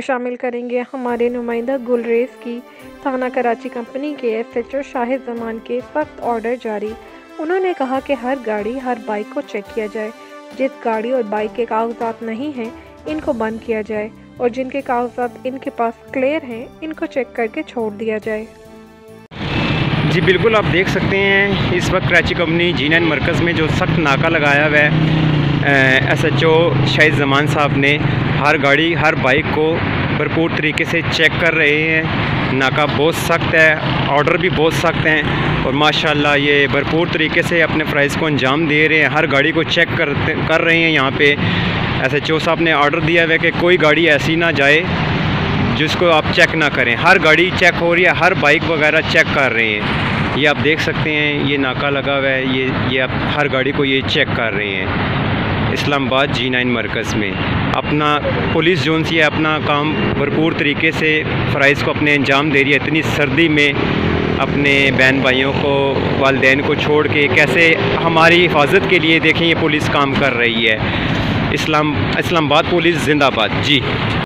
में शामिल करेंगे हमारे नुमाइंदा गुलरेज़ की थाना कराची कंपनी के SHO शाहिद जमान के सख्त ऑर्डर जारी। उन्होंने कहा कि हर गाड़ी हर बाइक को चेक किया जाए, जिस गाड़ी और बाइक के कागजात नहीं हैं इनको बंद किया जाए और जिनके कागजात इनके पास क्लियर हैं इनको चेक करके छोड़ दिया जाए। जी बिल्कुल, आप देख सकते हैं इस वक्त कराची कंपनी G9 मरकज़ में जो सख्त नाका लगाया हुआ है, SHO शाहिद जमान साहब ने हर गाड़ी हर बाइक को भरपूर तरीके से चेक कर रहे हैं। नाका बहुत सख्त है, ऑर्डर भी बहुत सख्त हैं और माशाल्लाह ये भरपूर तरीके से अपने फ़राइज़ को अंजाम दे रहे हैं। हर गाड़ी को चेक कर रहे हैं। यहाँ पे SHO साहब ने ऑर्डर दिया हुआ है कि कोई गाड़ी ऐसी ना जाए जिसको आप चेक ना करें। हर गाड़ी चेक हो रही है, हर बाइक वगैरह चेक कर रहे हैं। ये आप देख सकते हैं, ये नाका लगा हुआ है, ये आप हर गाड़ी को ये चेक कर रहे हैं। इस्लामाबाद G9 मरकज़ में अपना पुलिस जोन से अपना काम भरपूर तरीके से फ़राइज़ को अपने अंजाम दे रही है। इतनी सर्दी में अपने बहन भाइयों को वालदैन को छोड़ के कैसे हमारी हिफाजत के लिए देखें ये पुलिस काम कर रही है। इस्लामाबाद पुलिस जिंदाबाद। जी।